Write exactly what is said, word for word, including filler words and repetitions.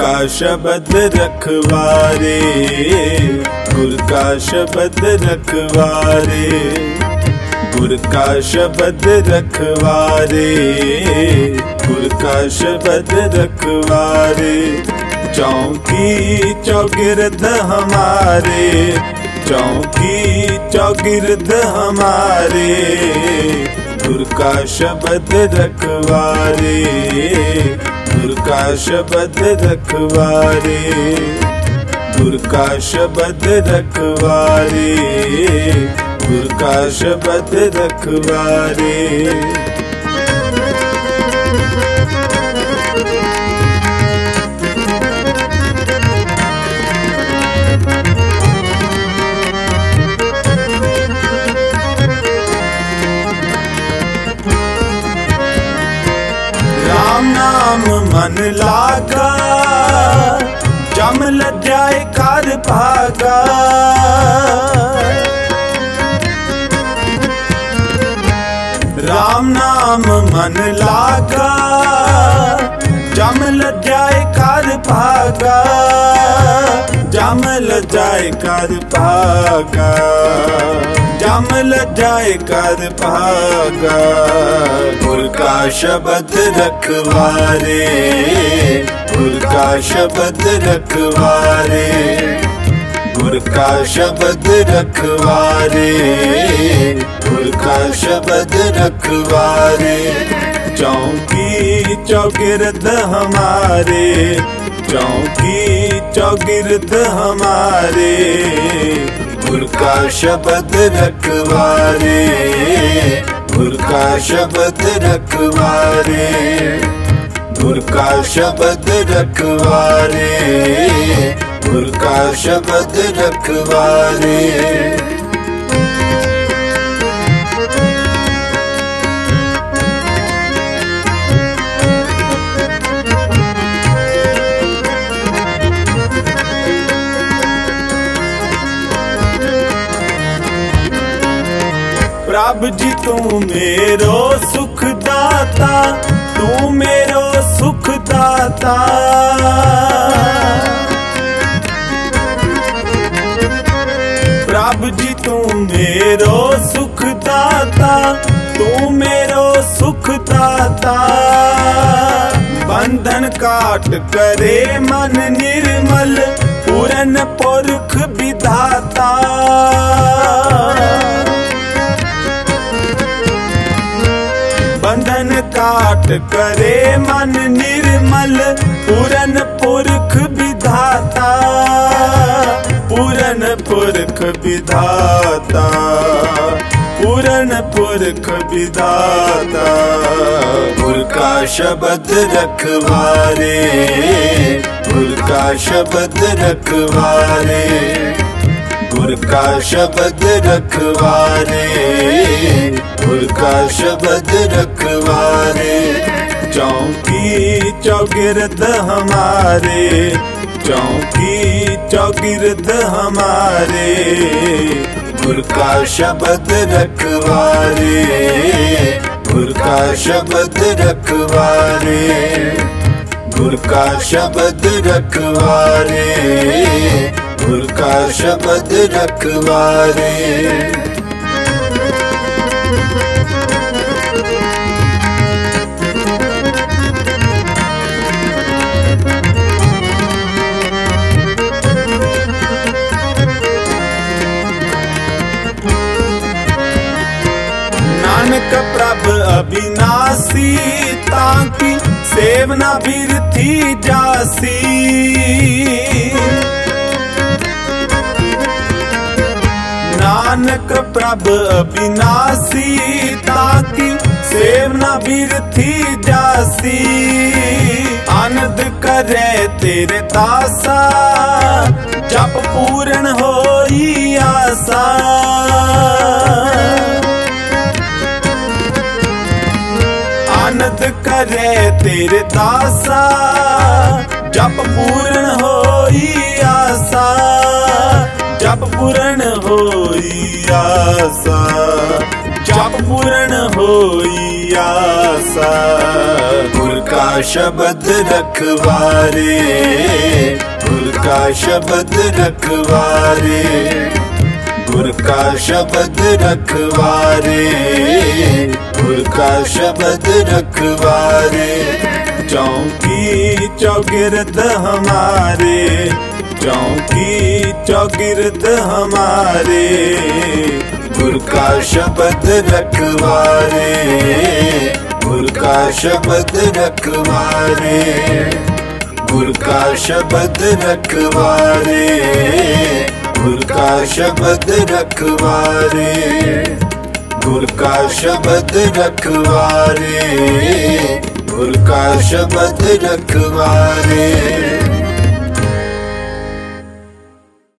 का शब्द रखवारे, गुर का शब्द रखवारे, गुर का शब्द रखवारे, गुर का शब्द रखवारे। चौकी चौगिर्द हमारे, चौकी चौगिर्द हमारे, गुर का शब्द रखवारे, गुर का शब्द रखवारे, गुर का शब्द रखवारे, गुर का शब्द रखवारे। मन लागा जम लग जाए कार भागा, राम नाम मन लागा जम लग जाए कार भागा, जम लग जाए कार भागा, जम लग जाए कार भागा। गुर का शब्द रखवारे, गुर का शब्द रखवारे, गुर का शब्द रखवारे, गुर का शब्द रखवारे। चौकी चौगिर्द हमारे, चौकी चौगिर्द हमारे, गुर का शब्द रखवारे, गुर का शब्द रखवारे, गुर का शब्द रखवारे, गुर का शब्द रखवारे। प्रभु जी तू मेरो सुखदाता, तू मेरो सुखदाता, प्रभु जी तू मेरो सुखदाता, तू मेरो सुखदाता। बंधन काट करे मन निर्मल, पूरन पुरख विधाता, बंधन काट करे मन निर्मल, पूरन पुरख विधाता, पूरन पुरख विधाता, पूरन पुरख विधाता। गुर का शब्द रखवारे, गुर का शब्द रखवारे, गुर का शब्द रखवारे, गुर का शब्द रखवारे। चौकी चौगिर्द हमारे, चौकी चौगिर्द हमारे, गुर का शब्द रखवारे, गुर का शब्द रखवारे, गुर का शब्द रखवारे, गुर का शब्द रखवारे। नानक प्रभ अविनाशी, ताकी सेवना बिरथी जासी, नानक प्रभ अविनाशी, ताकी सेवना बिरथी जासी। आनंद करे तेरे दासा, जब पूर्ण होई आसा, आनंद करे तेरे दासा, जब पूर्ण होई आसा, जब पूर्ण होई आसा। जब पूर्ण होई आसा। गुर का शब्द रखवारे, गुर का शब्द रखवारे, गुर का शब्द रखवारे, गुर का शब्द रखवारे। चौकी चौगिर्द हमारे, चौकी चौगिर्द हमारे, गुर का शब्द रखवारे, गुर का शब्द रखवारे, गुर का शब्द रखवारे, गुर का शब्द रखवारे, गुर का शब्द रखवारे, गुर का शब्द रखवारे।